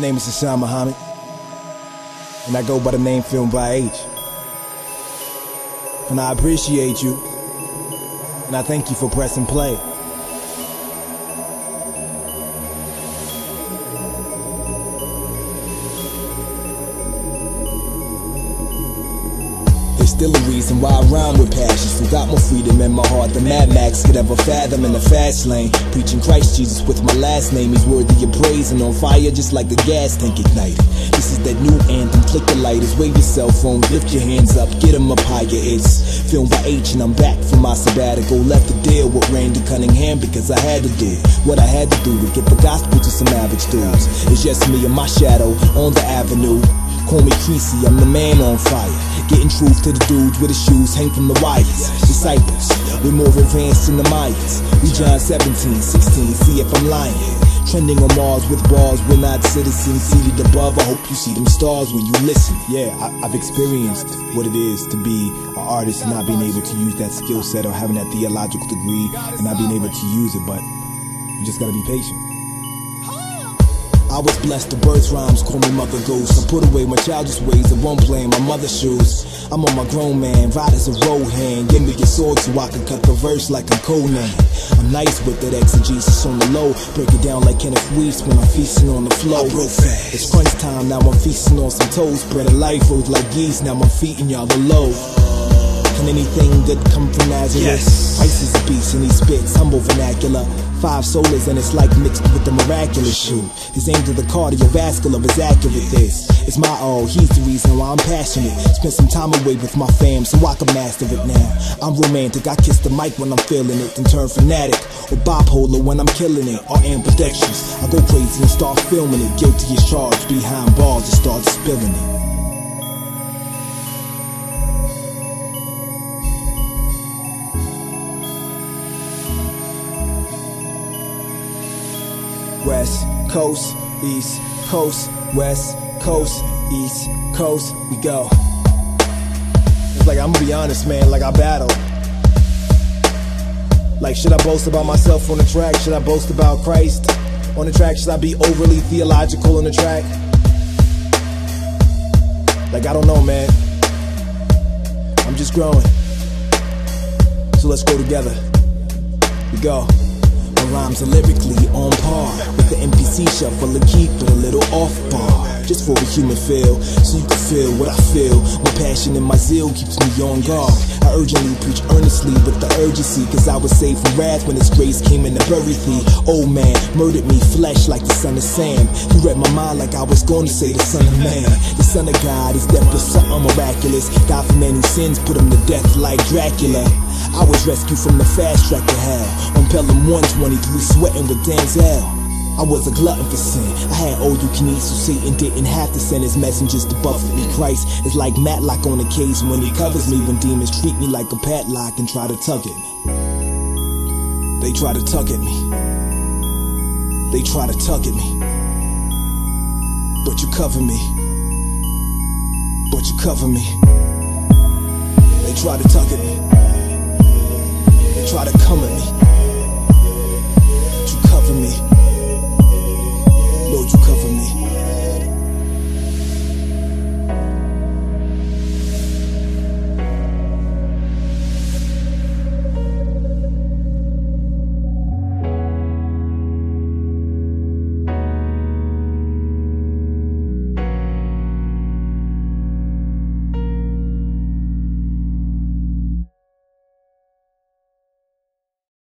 My name is Hassan Muhammad, and I go by the name Filmedbyh. And I appreciate you, and I thank you for pressing play. Still a reason why I rhyme with passion. Still got more freedom in my heart than Mad Max could ever fathom in the fast lane. Preaching Christ Jesus with my last name. He's worthy of praise and on fire just like the gas tank ignited. This is that new anthem, click the lighters, wave your cell phone, lift your hands up, get them up higher. It's Filmed by H and I'm back from my sabbatical. Left the deal with Randy Cunningham because I had to do what I had to do to get the gospel to some average dudes. It's just me and my shadow on the avenue. Call me Creasy, I'm the man on fire. Getting truth to the dudes with the shoes hang from the wires. Disciples, we're more advanced than the Mayans. We John 17, 16, see if I'm lying. Trending on Mars with bars, we're not citizens. Seated above, I hope you see them stars when you listen. Yeah, I've experienced what it is to be an artist and not being able to use that skill set or having that theological degree and not being able to use it, but you just gotta be patient. I was blessed, the birth rhymes call me Mother Goose. I put away my childish ways and won't play in my mother's shoes. I'm on my grown man, riders a road hand. Give me your sword so I can cut the verse like a Conan. I'm nice with that exegesis on the low. Break it down like Kenneth Weiss when I'm feasting on the flow. It's crunch time, now I'm feasting on some toes. Bread of life rose like geese, now my feet and y'all are low. Can anything good come from Nazareth? Yes. Christ is a beast and he spits humble vernacular. 5 solas and it's like mixed with the miraculous shoe. His aim to the cardiovascular is accurate. It's my all, he's the reason why I'm passionate. Spent some time away with my fam so I can master it now. I'm romantic, I kiss the mic when I'm feeling it, then turn fanatic or bipolar when I'm killing it, or ambidextrous. I go crazy and start filming it, guilty as charged, behind bars and start spilling it. West Coast, East Coast, West Coast, East Coast, we go. It's like, I'm gonna be honest, man, like I battle. Like, should I boast about myself on the track? Should I boast about Christ on the track? Should I be overly theological on the track? Like, I don't know, man. I'm just growing. So let's grow together. We go. My rhymes are lyrically on par with the NPC shuffle and keep it a little off bar. Just for a human feel, so you can feel what I feel. My passion and my zeal keeps me on guard. I urgently preach earnestly with the urgency, cause I was saved from wrath when his grace came in to bury thee. Old man murdered me, flesh like the son of Sam. He read my mind like I was gonna say the son of man. The son of God, his death was something miraculous. God for man who sins, put him to death like Dracula. I was rescued from the fast track to hell. On Pelham 123, sweating with Danzel. I was a glutton for sin. I had all you can eat, so Satan didn't have to send his messengers to buffet me. Christ is like Matlock on a case when he covers me. When demons treat me like a padlock and try to tug at me. They try to tug at me. They try to tug at me. But you cover me. But you cover me. They try to tug at me. Try to come at me, but you cover me.